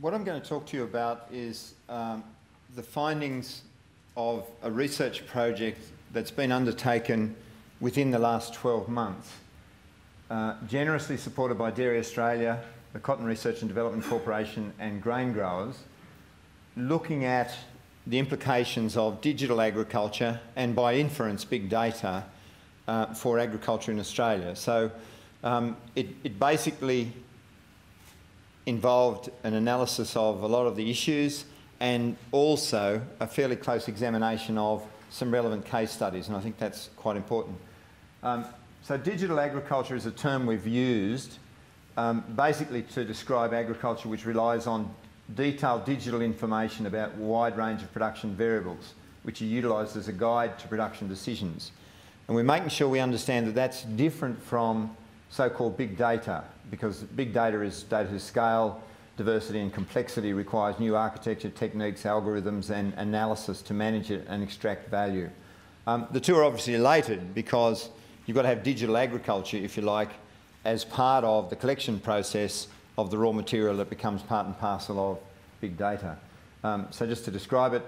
What I'm going to talk to you about is the findings of a research project that's been undertaken within the last 12 months, generously supported by Dairy Australia, the Cotton Research and Development Corporation and Grain Growers, looking at the implications of digital agriculture and, by inference, big data for agriculture in Australia. So it basically involved an analysis of a lot of the issues and also a fairly close examination of some relevant case studies, and I think that's quite important. So digital agriculture is a term we've used basically to describe agriculture which relies on detailed digital information about a wide range of production variables, which are utilised as a guide to production decisions. And we're making sure we understand that that's different from so-called big data, because big data is data whose scale, diversity and complexity requires new architecture, techniques, algorithms and analysis to manage it and extract value. The two are obviously related because you've got to have digital agriculture, if you like, as part of the collection process of the raw material that becomes part and parcel of big data. So just to describe it,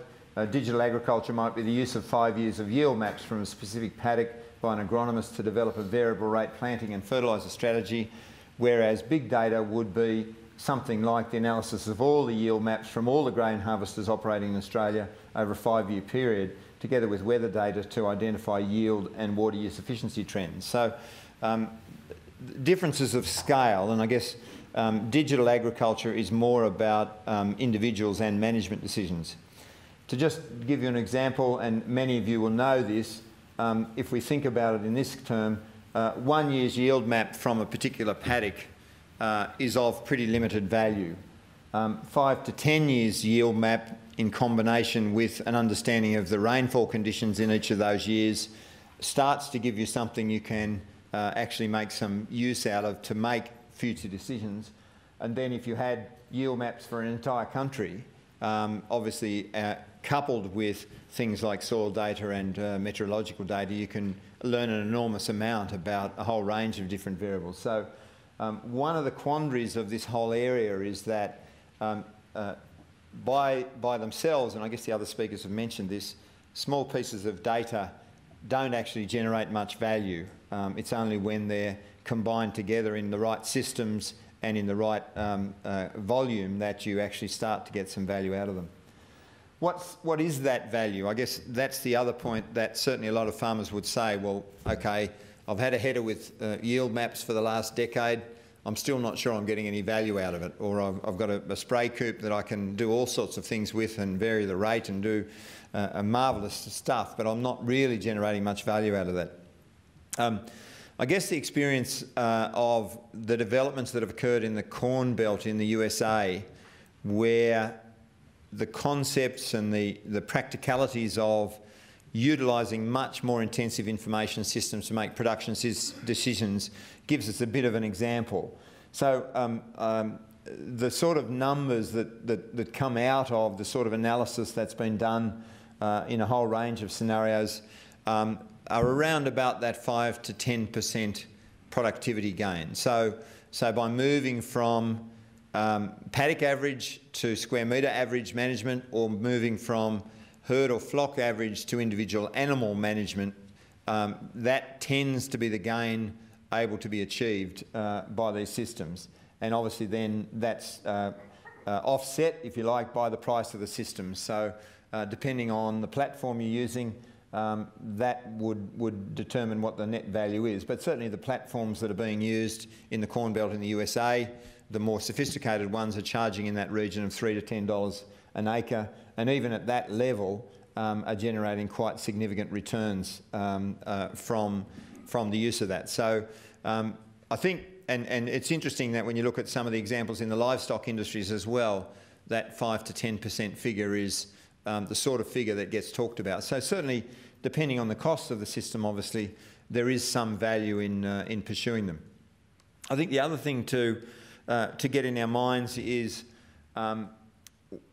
digital agriculture might be the use of 5 years of yield maps from a specific paddock by an agronomist to develop a variable rate planting and fertiliser strategy, whereas big data would be something like the analysis of all the yield maps from all the grain harvesters operating in Australia over a 5-year period, together with weather data to identify yield and water use efficiency trends. So differences of scale, and I guess digital agriculture is more about individuals and management decisions. To just give you an example, and many of you will know this, if we think about it in this term, 1 year's yield map from a particular paddock is of pretty limited value. 5 to 10 years yield map in combination with an understanding of the rainfall conditions in each of those years starts to give you something you can actually make some use out of to make future decisions. And then if you had yield maps for an entire country, obviously coupled with things like soil data and meteorological data, you can learn an enormous amount about a whole range of different variables. So one of the quandaries of this whole area is that by themselves, and I guess the other speakers have mentioned this, small pieces of data don't actually generate much value. It's only when they're combined together in the right systems and in the right volume that you actually start to get some value out of them. What is that value? I guess that's the other point that certainly a lot of farmers would say, well, okay, I've had a header with yield maps for the last decade. I'm still not sure I'm getting any value out of it. Or I've got a spray coupe that I can do all sorts of things with and vary the rate and do marvellous stuff, but I'm not really generating much value out of that. I guess the experience of the developments that have occurred in the Corn Belt in the USA, where the concepts and the practicalities of utilising much more intensive information systems to make production decisions gives us a bit of an example. So the sort of numbers that come out of the sort of analysis that's been done in a whole range of scenarios are around about that 5 to 10% productivity gain. So by moving from paddock average to square metre average management, or moving from herd or flock average to individual animal management, that tends to be the gain able to be achieved by these systems. And obviously then that's offset, if you like, by the price of the system. So depending on the platform you're using, that would determine what the net value is. But certainly the platforms that are being used in the Corn Belt in the USA, the more sophisticated ones are charging in that region of $3 to $10 an acre, and even at that level are generating quite significant returns from the use of that. So I think, and it's interesting that when you look at some of the examples in the livestock industries as well, that 5 to 10% figure is the sort of figure that gets talked about. So certainly, depending on the cost of the system, obviously, there is some value in pursuing them. I think the other thing to get in our minds is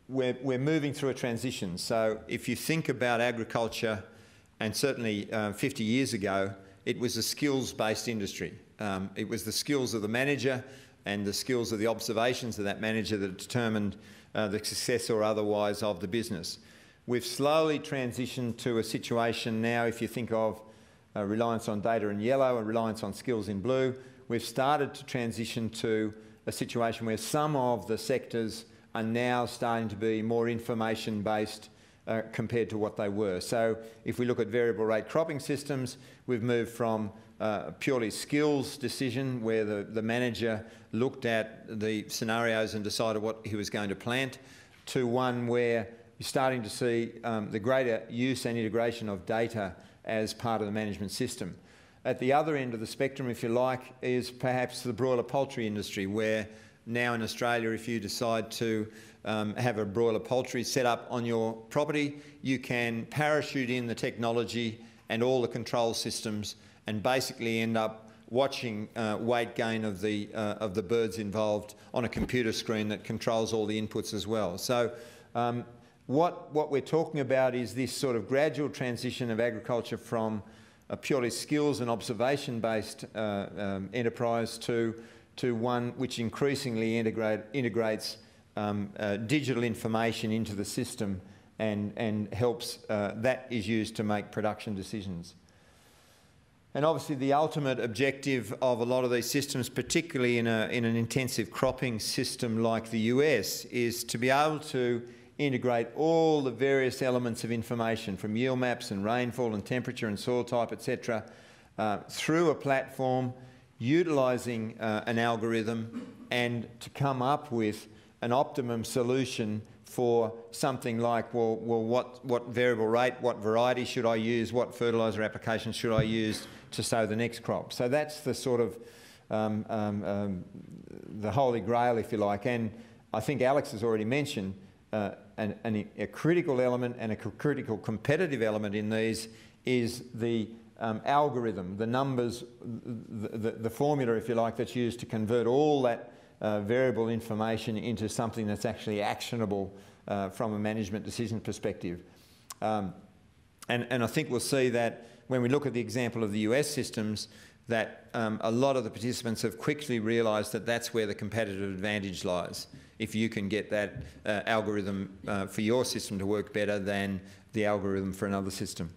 we're moving through a transition. So if you think about agriculture, and certainly 50 years ago, it was a skills-based industry. It was the skills of the manager and the skills of the observations of that manager that determined the success or otherwise of the business. We've slowly transitioned to a situation now, if you think of reliance on data in yellow and reliance on skills in blue, we've started to transition to a situation where some of the sectors are now starting to be more information-based compared to what they were. So if we look at variable rate cropping systems, we've moved from purely skills decision where the manager looked at the scenarios and decided what he was going to plant, to one where you're starting to see the greater use and integration of data as part of the management system. At the other end of the spectrum, if you like, is perhaps the broiler poultry industry, where now in Australia, if you decide to have a broiler poultry set up on your property, you can parachute in the technology and all the control systems and basically end up watching weight gain of the birds involved on a computer screen that controls all the inputs as well. So what we're talking about is this sort of gradual transition of agriculture from a purely skills and observation-based enterprise to one which increasingly integrates digital information into the system and helps that is used to make production decisions. And obviously the ultimate objective of a lot of these systems, particularly in an intensive cropping system like the US, is to be able to integrate all the various elements of information from yield maps and rainfall and temperature and soil type, etc., through a platform, utilising an algorithm, and to come up with an optimum solution for something like, well what variable rate, what variety should I use, what fertiliser application should I use to sow the next crop. So that's the sort of the holy grail, if you like. And I think Alex has already mentioned a critical element and a critical competitive element in these is the algorithm, the numbers, the formula, if you like, that's used to convert all that variable information into something that's actually actionable from a management decision perspective. And I think we'll see that when we look at the example of the US systems, that a lot of the participants have quickly realised that that's where the competitive advantage lies. If you can get that algorithm for your system to work better than the algorithm for another system.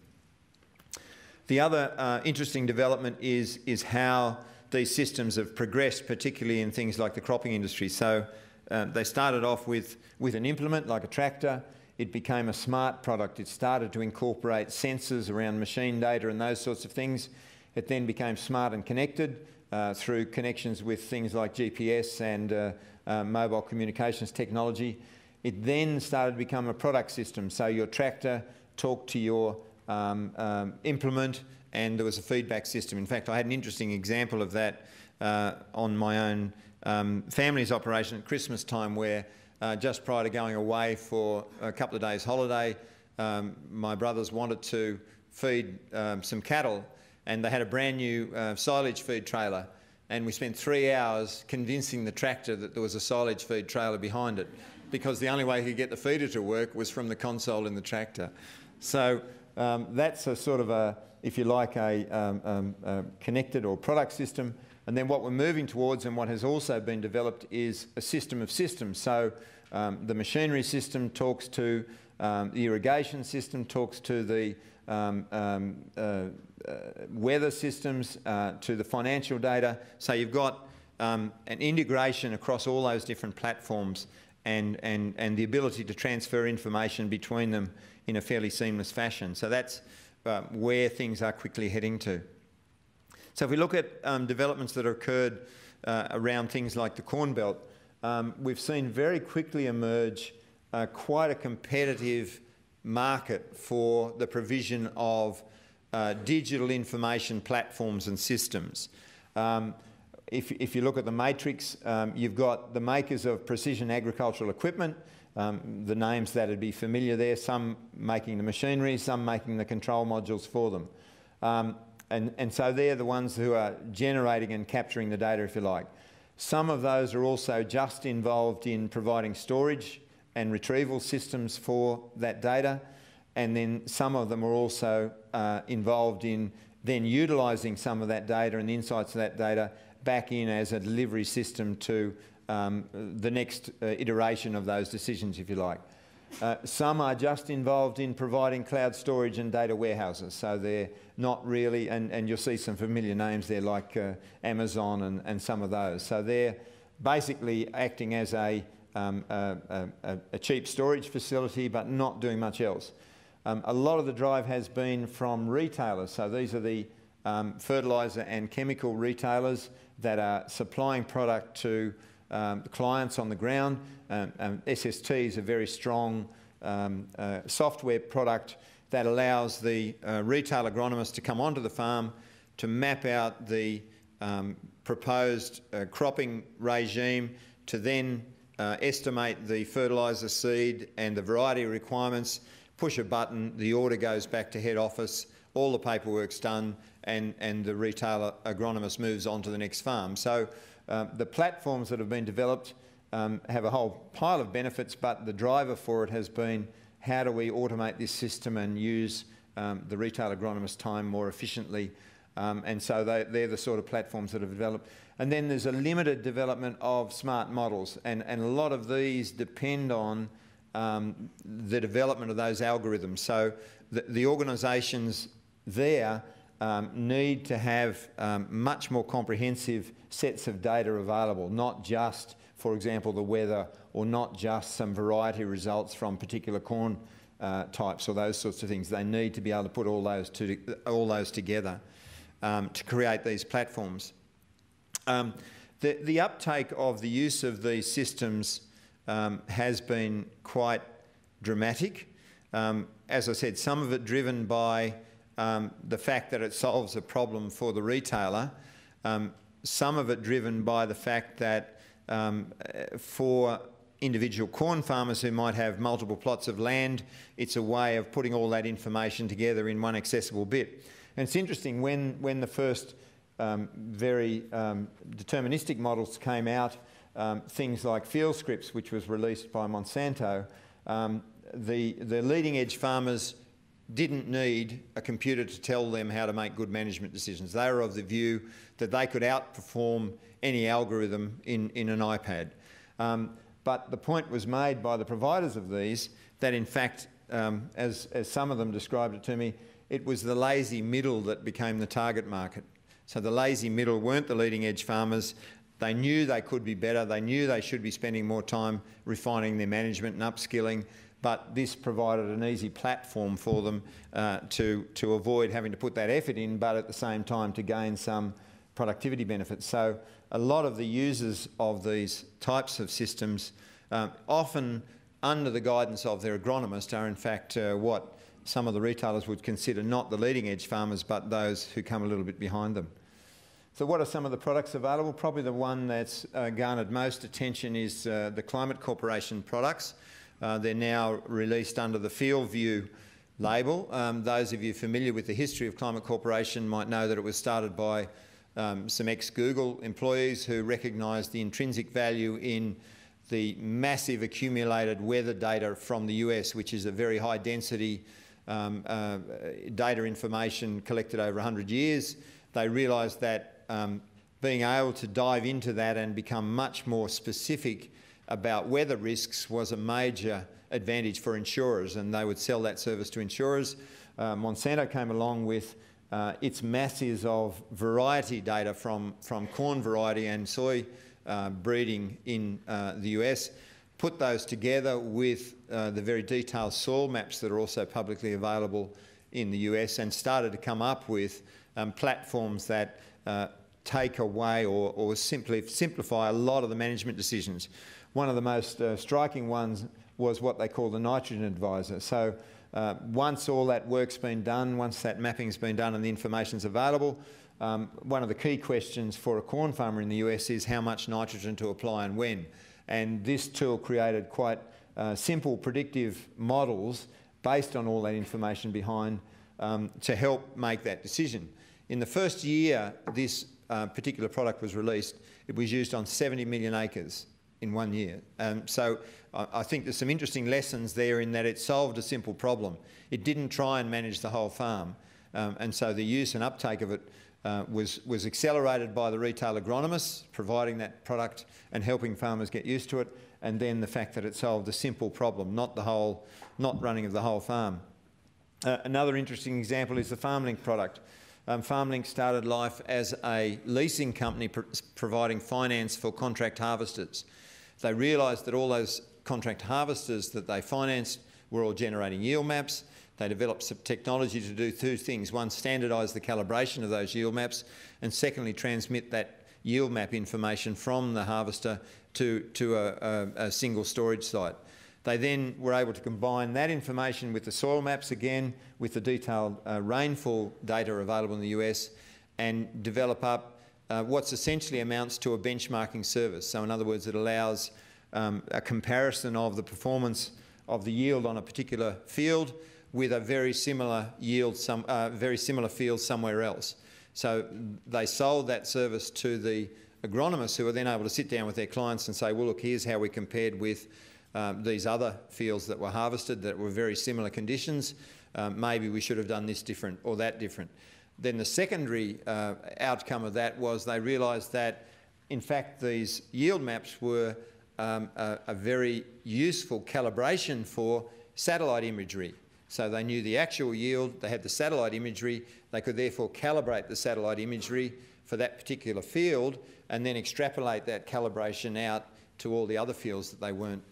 The other interesting development is how these systems have progressed, particularly in things like the cropping industry. So they started off with an implement like a tractor. It became a smart product. It started to incorporate sensors around machine data and those sorts of things. It then became smart and connected through connections with things like GPS and mobile communications technology. It then started to become a product system. So your tractor talked to your implement, and there was a feedback system. In fact, I had an interesting example of that on my own family's operation at Christmas time, where just prior to going away for a couple of days holiday, my brothers wanted to feed some cattle, and they had a brand new silage feed trailer, and we spent 3 hours convincing the tractor that there was a silage feed trailer behind it, because the only way he could get the feeder to work was from the console in the tractor. So that's a sort of a, if you like, a connected or product system. And then what we're moving towards and what has also been developed is a system of systems. So the machinery system talks to the irrigation system, talks to the weather systems, to the financial data. So you've got an integration across all those different platforms and the ability to transfer information between them in a fairly seamless fashion. So that's where things are quickly heading to. So if we look at developments that have occurred around things like the Corn Belt, we've seen very quickly emerge quite a competitive market for the provision of digital information platforms and systems. If you look at the matrix, you've got the makers of precision agricultural equipment, the names that would be familiar there, some making the machinery, some making the control modules for them. And so they're the ones who are generating and capturing the data, if you like. Some of those are also just involved in providing storage and retrieval systems for that data, and then some of them are also involved in then utilising some of that data and the insights of that data back in as a delivery system to the next iteration of those decisions, if you like. Some are just involved in providing cloud storage and data warehouses, so they're not really, and you'll see some familiar names there like Amazon and some of those. So they're basically acting as a cheap storage facility but not doing much else. A lot of the drive has been from retailers, so these are the fertiliser and chemical retailers that are supplying product to the clients on the ground. SST is a very strong software product that allows the retail agronomist to come onto the farm to map out the proposed cropping regime, to then estimate the fertiliser, seed and the variety requirements, push a button, the order goes back to head office, all the paperwork's done, and the retail agronomist moves on to the next farm. So the platforms that have been developed have a whole pile of benefits, but the driver for it has been how do we automate this system and use the retail agronomist's time more efficiently, and so they're the sort of platforms that have developed. And then there's a limited development of smart models, and a lot of these depend on the development of those algorithms. So the organisations there need to have much more comprehensive sets of data available, not just, for example, the weather, or not just some variety results from particular corn types or those sorts of things. They need to be able to put all those together to create these platforms. The uptake of the use of these systems has been quite dramatic. As I said, some of it driven by the fact that it solves a problem for the retailer, some of it driven by the fact that for individual corn farmers who might have multiple plots of land, it's a way of putting all that information together in one accessible bit. And it's interesting, when the first very deterministic models came out, things like Field Scripts, which was released by Monsanto, the leading edge farmers didn't need a computer to tell them how to make good management decisions. They were of the view that they could outperform any algorithm in an iPad. But the point was made by the providers of these that, in fact, as some of them described it to me, it was the lazy middle that became the target market. So the lazy middle weren't the leading edge farmers. They knew they could be better. They knew they should be spending more time refining their management and upskilling. But this provided an easy platform for them to avoid having to put that effort in, but at the same time to gain some productivity benefits. So a lot of the users of these types of systems, often under the guidance of their agronomist, are in fact what some of the retailers would consider not the leading edge farmers, but those who come a little bit behind them. So what are some of the products available? Probably the one that's garnered most attention is the Climate Corporation products. They're now released under the Field View label. Those of you familiar with the history of Climate Corporation might know that it was started by some ex-Google employees who recognised the intrinsic value in the massive accumulated weather data from the US, which is a very high density data information collected over 100 years. They realised that being able to dive into that and become much more specific about weather risks was a major advantage for insurers, and they would sell that service to insurers. Monsanto came along with its masses of variety data from corn variety and soy breeding in the US, put those together with the very detailed soil maps that are also publicly available in the US, and started to come up with platforms that take away or simplify a lot of the management decisions. One of the most striking ones was what they call the nitrogen advisor. So once all that work's been done, once that mapping's been done and the information's available, one of the key questions for a corn farmer in the US is how much nitrogen to apply and when. And this tool created quite simple predictive models based on all that information behind to help make that decision. In the first year this particular product was released, it was used on 70 million acres in 1 year. So I think there's some interesting lessons there in that it solved a simple problem. It didn't try and manage the whole farm, and so the use and uptake of it was accelerated by the retail agronomists providing that product and helping farmers get used to it, and then the fact that it solved a simple problem, not running of the whole farm. Another interesting example is the FarmLink product. FarmLink started life as a leasing company providing finance for contract harvesters. They realised that all those contract harvesters that they financed were all generating yield maps. They developed some technology to do two things. One, standardise the calibration of those yield maps, and secondly, transmit that yield map information from the harvester to a single storage site. They then were able to combine that information with the soil maps again, with the detailed rainfall data available in the US, and develop up what's essentially amounts to a benchmarking service. So in other words, it allows a comparison of the performance of the yield on a particular field with a very similar yield, very similar field somewhere else. So they sold that service to the agronomists, who were then able to sit down with their clients and say, well, look, here's how we compared with these other fields that were harvested that were very similar conditions. Maybe we should have done this different or that different. Then the secondary outcome of that was they realised that, in fact, these yield maps were a very useful calibration for satellite imagery. So they knew the actual yield, they had the satellite imagery, they could therefore calibrate the satellite imagery for that particular field and then extrapolate that calibration out to all the other fields that they weren't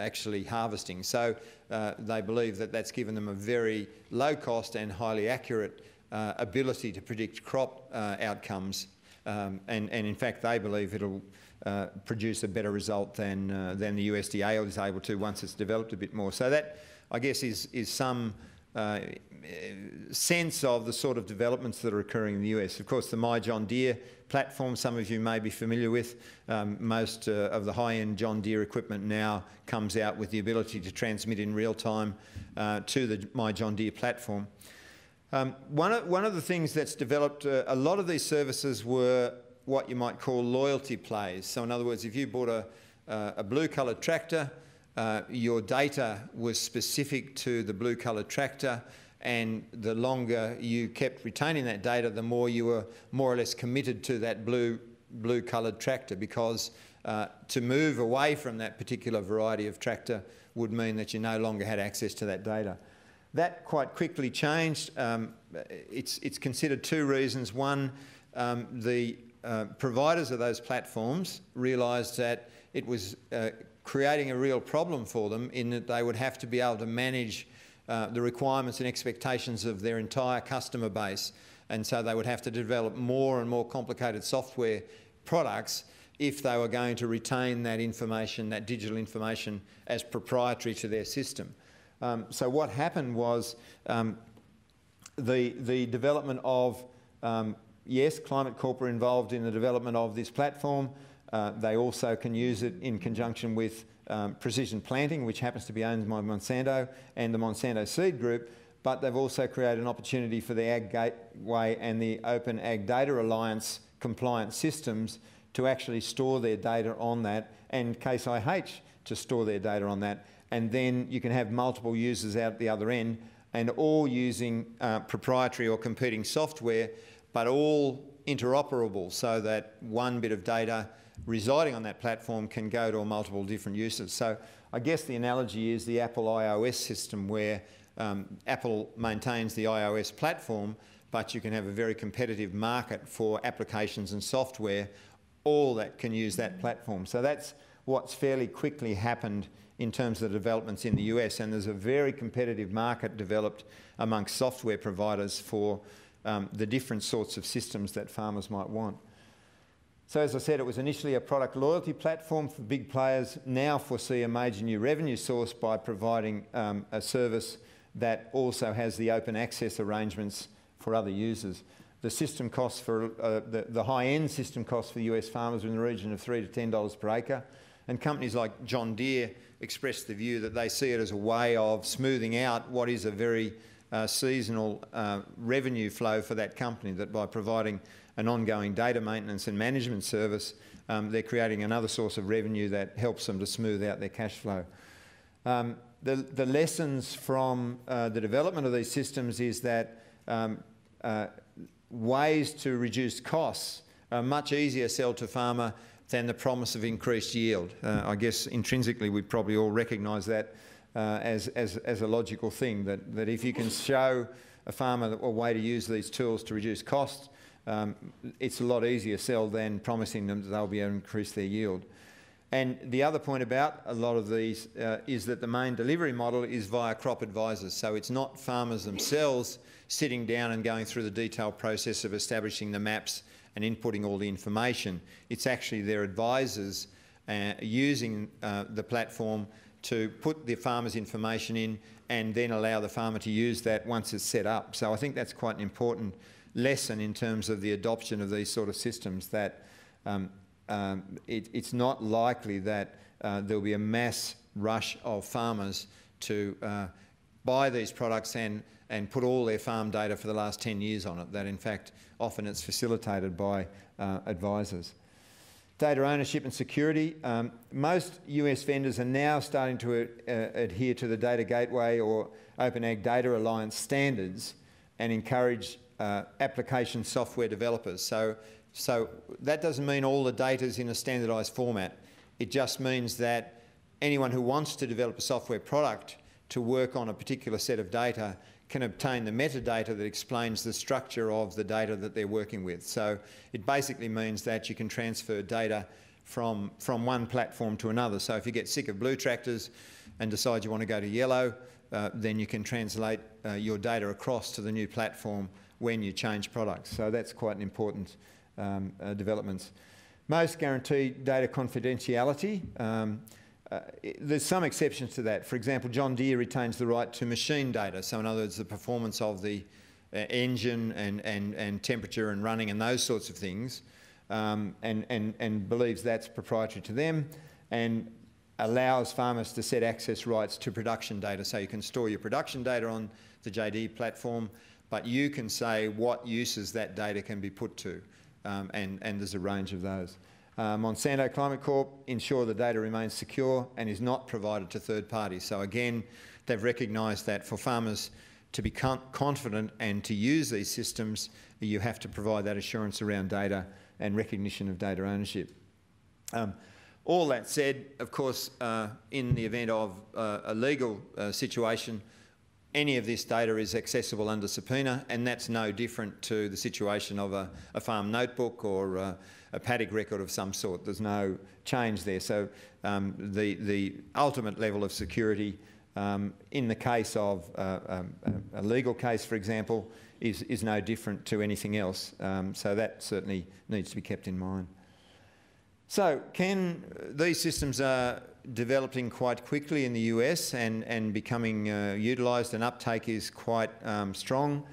actually harvesting. So they believe that that's given them a very low cost and highly accurate ability to predict crop outcomes. And in fact, they believe it'll produce a better result than the USDA is able to once it's developed a bit more. So that, I guess, is some sense of the sort of developments that are occurring in the US. Of course, the My John Deere platform, some of you may be familiar with. Most of the high-end John Deere equipment now comes out with the ability to transmit in real time to the My John Deere platform. One of the things that's developed, a lot of these services were what you might call loyalty plays. So in other words, if you bought a blue-coloured tractor, your data was specific to the blue-coloured tractor, and the longer you kept retaining that data, the more you were more or less committed to that blue-coloured tractor, because to move away from that particular variety of tractor would mean that you no longer had access to that data. That quite quickly changed. It's considered two reasons. One, the providers of those platforms realised that it was creating a real problem for them, in that they would have to be able to manage the requirements and expectations of their entire customer base. And so they would have to develop more and more complicated software products if they were going to retain that information, that digital information, as proprietary to their system. So what happened was the development of, yes, Climate Corp were involved in the development of this platform. They also can use it in conjunction with Precision Planting, which happens to be owned by Monsanto and the Monsanto Seed Group, but they've also created an opportunity for the Ag Gateway and the Open Ag Data Alliance compliant systems to actually store their data on that, and Case IH to store their data on that. And then you can have multiple users out the other end, and all using proprietary or competing software, but all interoperable, so that one bit of data residing on that platform can go to multiple different uses. So I guess the analogy is the Apple iOS system, where Apple maintains the iOS platform, but you can have a very competitive market for applications and software, all that can use that platform. So that's what's fairly quickly happened in terms of the developments in the US, and there's a very competitive market developed amongst software providers for the different sorts of systems that farmers might want. So as I said, it was initially a product loyalty platform for big players. Now foresee a major new revenue source by providing a service that also has the open access arrangements for other users. The system costs for the high-end system costs for US farmers are in the region of $3 to $10 per acre, and companies like John Deere expressed the view that they see it as a way of smoothing out what is a very seasonal revenue flow for that company, that by providing an ongoing data maintenance and management service, they're creating another source of revenue that helps them to smooth out their cash flow. The lessons from the development of these systems is that ways to reduce costs are a much easier sell to farmer than the promise of increased yield. I guess intrinsically we probably all recognise that as a logical thing, that if you can show a farmer a way to use these tools to reduce costs, it's a lot easier sell than promising them that they'll be able to increase their yield. And the other point about a lot of these is that the main delivery model is via crop advisors. So it's not farmers themselves sitting down and going through the detailed process of establishing the maps and inputting all the information. It's actually their advisors using the platform to put the farmer's information in and then allow the farmer to use that once it's set up. So I think that's quite an important lesson in terms of the adoption of these sort of systems, that it's not likely that there'll be a mass rush of farmers to buy these products and put all their farm data for the last 10 years on it, that in fact often it's facilitated by advisors. Data ownership and security. Most US vendors are now starting to adhere to the Data Gateway or Open Ag Data Alliance standards and encourage application software developers. So that doesn't mean all the data is in a standardised format. It just means that anyone who wants to develop a software product to work on a particular set of data can obtain the metadata that explains the structure of the data that they're working with. So it basically means that you can transfer data from one platform to another. So if you get sick of blue tractors and decide you want to go to yellow, then you can translate your data across to the new platform when you change products. So that's quite an important developments. Most guarantee data confidentiality. There's some exceptions to that. For example, John Deere retains the right to machine data. So in other words, the performance of the engine and temperature and running and those sorts of things, and believes that's proprietary to them and allows farmers to set access rights to production data. So you can store your production data on the JD platform, but you can say what uses that data can be put to, and there's a range of those. Monsanto Climate Corp ensure the data remains secure and is not provided to third parties. So again, they've recognised that for farmers to be confident and to use these systems, you have to provide that assurance around data and recognition of data ownership. All that said, of course, in the event of a legal situation, any of this data is accessible under subpoena, and that's no different to the situation of a farm notebook or a paddock record of some sort. There's no change there. So the ultimate level of security in the case of a legal case, for example, is no different to anything else. So that certainly needs to be kept in mind. So these systems are developing quite quickly in the US and becoming utilised, and uptake is quite strong.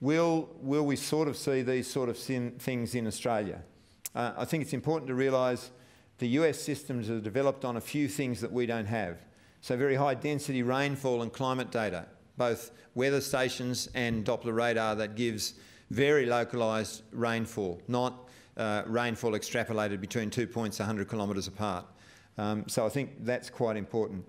Will we sort of see these sort of things in Australia? I think it's important to realise the US systems are developed on a few things that we don't have. So very high density rainfall and climate data, both weather stations and Doppler radar that gives very localised rainfall, not rainfall extrapolated between 2 points 100 kilometres apart. So I think that's quite important.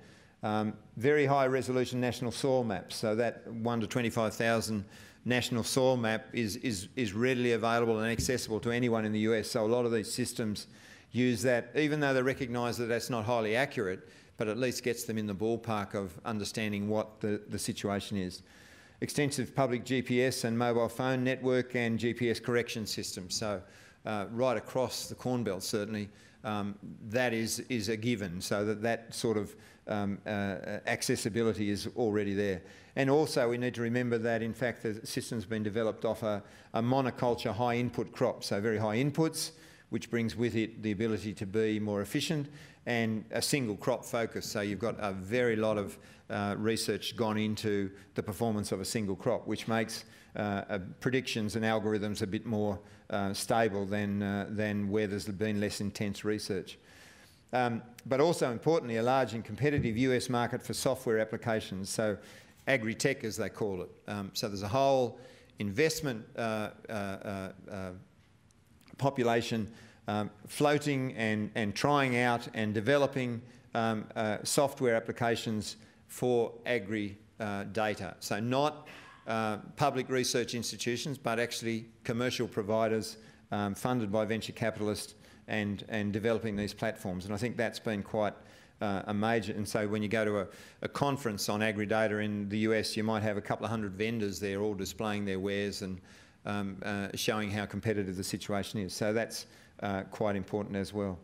Very high resolution national soil maps, so that 1 to 25,000 national soil map is readily available and accessible to anyone in the US, so a lot of these systems use that, even though they recognise that that's not highly accurate, but at least gets them in the ballpark of understanding what the situation is. Extensive public GPS and mobile phone network and GPS correction systems, so right across the Corn Belt certainly, that is a given, so that sort of accessibility is already there. And also we need to remember that in fact the system's been developed off a monoculture high input crop, so very high inputs, which brings with it the ability to be more efficient, and a single crop focus, so you've got a very lot of research gone into the performance of a single crop, which makes predictions and algorithms a bit more stable than where there's been less intense research. But also importantly, a large and competitive US market for software applications, so agri-tech as they call it. So there's a whole investment population floating and trying out and developing software applications for agri-data. So not public research institutions, but actually commercial providers funded by venture capitalists and developing these platforms. And I think that's been quite a major, and so when you go to a conference on AgriData in the US, you might have a couple of hundred vendors there all displaying their wares and showing how competitive the situation is. So that's quite important as well.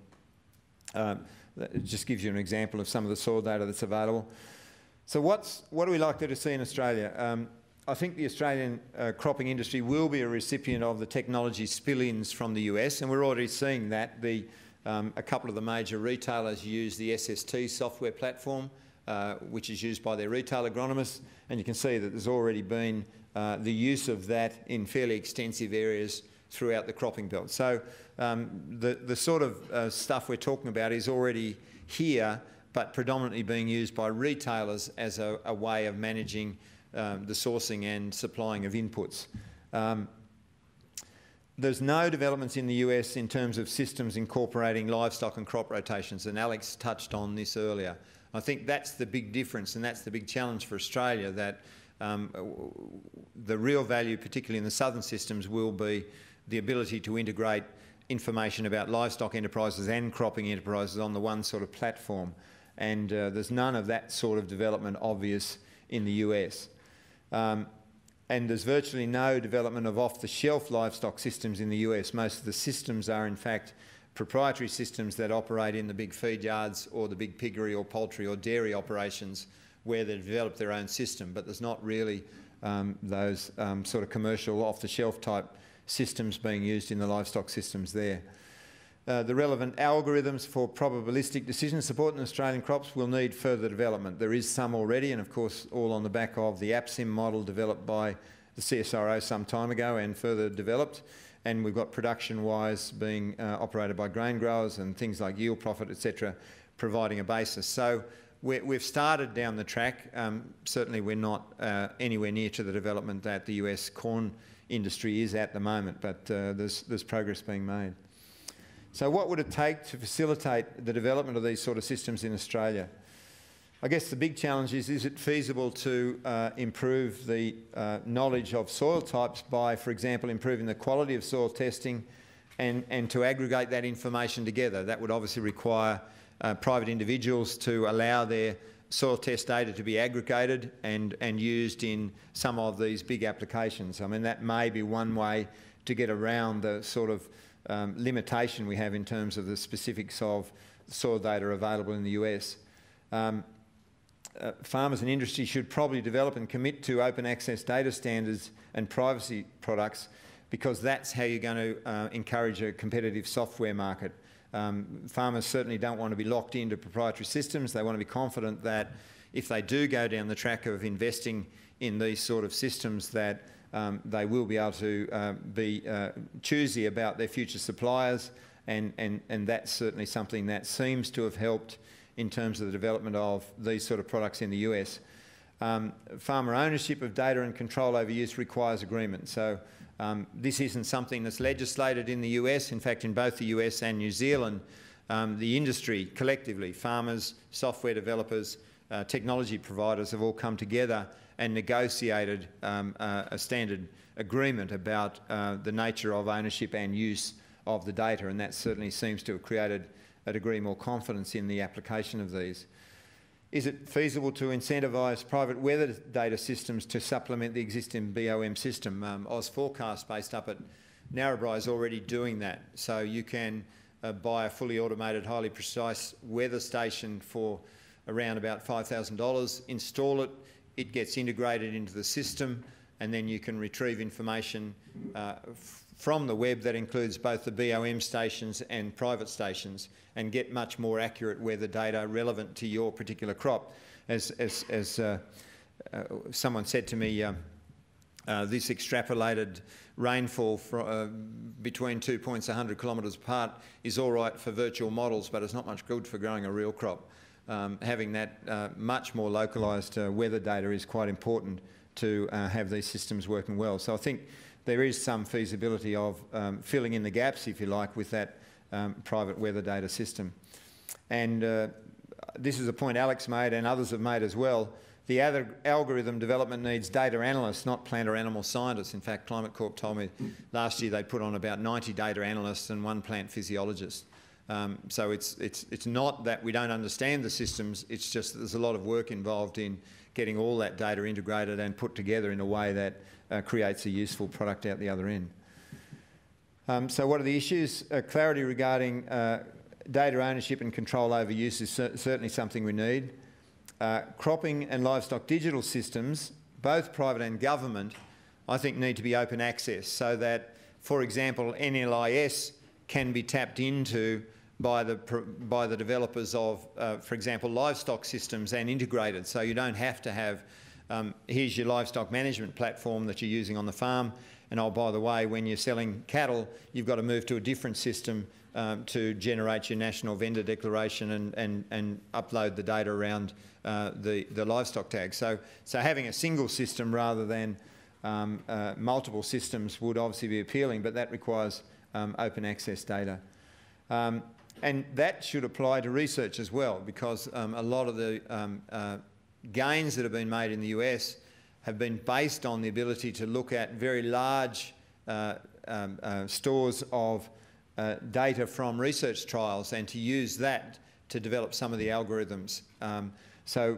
It just gives you an example of some of the soil data that's available. So what are we likely to see in Australia? I think the Australian cropping industry will be a recipient of the technology spill-ins from the US, and we're already seeing that. A couple of the major retailers use the SST software platform, which is used by their retail agronomists, and you can see that there's already been the use of that in fairly extensive areas throughout the cropping belt. So the sort of stuff we're talking about is already here, but predominantly being used by retailers as a way of managing the sourcing and supplying of inputs. There's no developments in the US in terms of systems incorporating livestock and crop rotations, and Alex touched on this earlier. I think that's the big difference, and that's the big challenge for Australia, that the real value, particularly in the southern systems, will be the ability to integrate information about livestock enterprises and cropping enterprises on the one sort of platform, and there's none of that sort of development obvious in the US. And there's virtually no development of off-the-shelf livestock systems in the US. Most of the systems are in fact proprietary systems that operate in the big feed yards or the big piggery or poultry or dairy operations where they develop their own system, but there's not really those sort of commercial off-the-shelf type systems being used in the livestock systems there. The relevant algorithms for probabilistic decision support in Australian crops will need further development. There is some already, and of course all on the back of the APSIM model developed by the CSIRO some time ago and further developed. And we've got Production-wise being operated by grain growers, and things like Yield Profit, etc., providing a basis. So we've started down the track. Certainly we're not anywhere near to the development that the US corn industry is at the moment, but there's progress being made. So what would it take to facilitate the development of these sort of systems in Australia? I guess the big challenge is it feasible to improve the knowledge of soil types by, for example, improving the quality of soil testing and to aggregate that information together? That would obviously require private individuals to allow their soil test data to be aggregated and used in some of these big applications. I mean, that may be one way to get around the sort of limitation we have in terms of the specifics of soil data available in the US. Farmers and industry should probably develop and commit to open access data standards and privacy products, because that's how you're going to encourage a competitive software market. Farmers certainly don't want to be locked into proprietary systems. They want to be confident that if they do go down the track of investing in these sort of systems, that they will be able to be choosy about their future suppliers, and that's certainly something that seems to have helped in terms of the development of these sort of products in the US. Farmer ownership of data and control over use requires agreement. So this isn't something that's legislated in the US. In fact, in both the US and New Zealand, the industry collectively, farmers, software developers, technology providers have all come together and negotiated a standard agreement about the nature of ownership and use of the data, and that certainly seems to have created a degree more confidence in the application of these. Is it feasible to incentivise private weather data systems to supplement the existing BOM system? AusForecast, based up at Narrabri, is already doing that. So you can buy a fully automated, highly precise weather station for around about $5,000, install it, it gets integrated into the system, and then you can retrieve information from the web that includes both the BOM stations and private stations, and get much more accurate weather data relevant to your particular crop. As someone said to me, this extrapolated rainfall between 2 points 100 kilometres apart is all right for virtual models, but it's not much good for growing a real crop. Having that much more localised weather data is quite important to have these systems working well. So I think there is some feasibility of filling in the gaps, if you like, with that private weather data system. And this is a point Alex made and others have made as well. The other algorithm development needs data analysts, not plant or animal scientists. In fact, Climate Corp told me last year they put on about 90 data analysts and 1 plant physiologist. So it's not that we don't understand the systems, it's just that there's a lot of work involved in getting all that data integrated and put together in a way that creates a useful product out the other end. So what are the issues? Clarity regarding data ownership and control over use is certainly something we need. Cropping and livestock digital systems, both private and government, I think need to be open access so that, for example, NLIS can be tapped into by the developers of, for example, livestock systems and integrated. So you don't have to have, here's your livestock management platform that you're using on the farm, and oh, by the way, when you're selling cattle, you've got to move to a different system to generate your national vendor declaration and upload the data around the livestock tag. So having a single system rather than multiple systems would obviously be appealing, but that requires open access data. And that should apply to research as well, because a lot of the gains that have been made in the US have been based on the ability to look at very large stores of data from research trials and to use that to develop some of the algorithms. So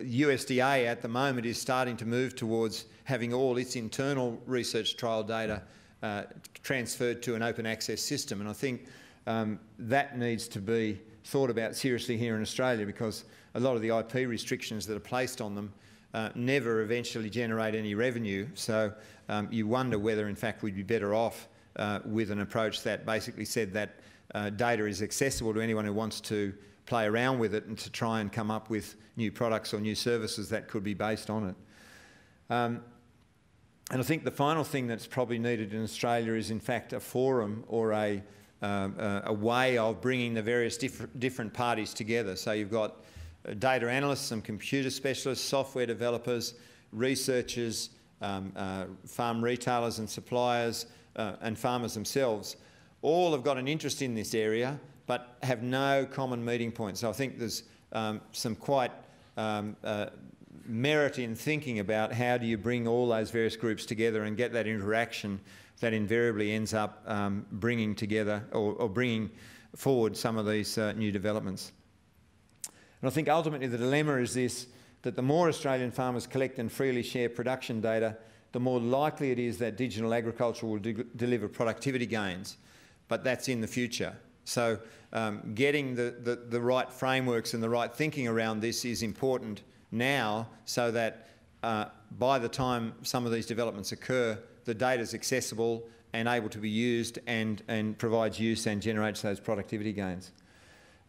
USDA at the moment is starting to move towards having all its internal research trial data transferred to an open access system, and I think that needs to be thought about seriously here in Australia, because a lot of the IP restrictions that are placed on them never eventually generate any revenue. So you wonder whether, in fact, we'd be better off with an approach that basically said that data is accessible to anyone who wants to play around with it and to try and come up with new products or new services that could be based on it. And I think the final thing that's probably needed in Australia is, in fact, a forum or a way of bringing the various different parties together. So you've got data analysts, some computer specialists, software developers, researchers, farm retailers and suppliers, and farmers themselves. All have got an interest in this area but have no common meeting point. So I think there's some quite merit in thinking about how do you bring all those various groups together and get that interaction that invariably ends up bringing together or bringing forward some of these new developments. And I think ultimately the dilemma is this, that the more Australian farmers collect and freely share production data, the more likely it is that digital agriculture will deliver productivity gains. But that's in the future. So getting the right frameworks and the right thinking around this is important now, so that by the time some of these developments occur, the data is accessible and able to be used and provides use and generates those productivity gains.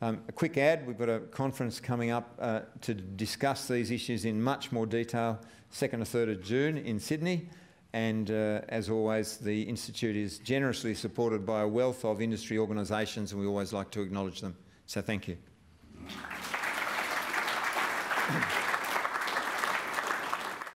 A quick ad, we've got a conference coming up to discuss these issues in much more detail, 2nd or 3rd of June in Sydney, and as always the Institute is generously supported by a wealth of industry organisations, and we always like to acknowledge them. So thank you.